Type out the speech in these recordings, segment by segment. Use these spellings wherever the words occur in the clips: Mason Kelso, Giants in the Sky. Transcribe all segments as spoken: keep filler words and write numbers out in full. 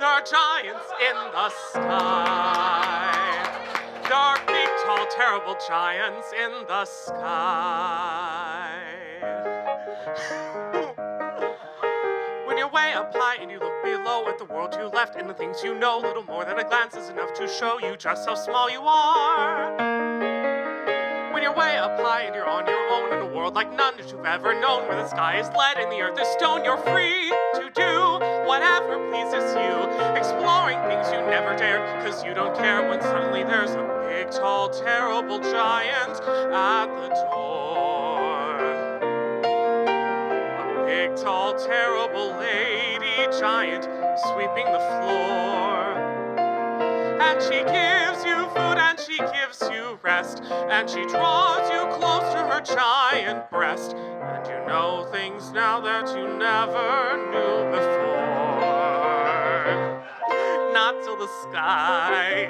They're giants in the sky. They're big, tall, terrible giants in the sky. When you're way up high and you look below at the world you left and the things you know, little more than a glance is enough to show you just how small you are. When you're way up high and you're on your own in a world like none that you've ever known, where the sky is lead and the earth is stone, you're free to do whatever pleases you, exploring things you never dared, cause you don't care when suddenly there's a big, tall, terrible giant at the door. A big, tall, terrible lady giant sweeping the floor. And she gives you food and she gives you rest, and she draws you close to her giant breast, and you know things now that you never knew before. Not till the sky.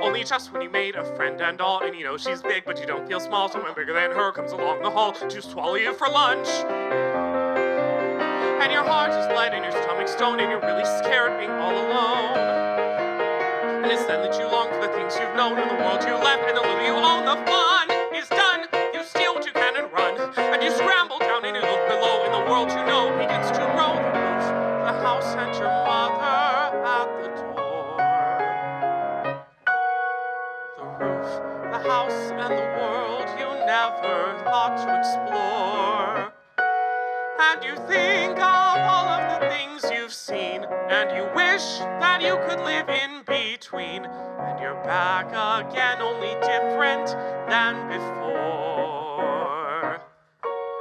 Only just when you made a friend and all, and you know she's big but you don't feel small, someone bigger than her comes along the hall to swallow you for lunch. And your heart is light and your stomach's stoned and you're really scared being all alone. And it's then that you long for the things you've known and the world you left, and the little you own, the fun is done. You steal what you can and run, and you scramble down and you look below, and the world you know begins to grow. The roof, the house, and your mother at the door. The roof, the house, and the world you never thought to explore. And you think of all of the things you've seen, and you wish that you could live in between, and you're back again, only different than before.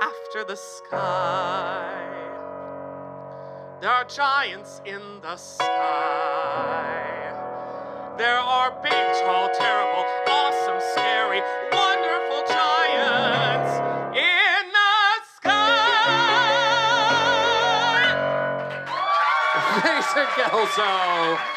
After the sky, there are giants in the sky. There are big, tall, terrible, awesome, scary, wonderful giants in Mason Kelso.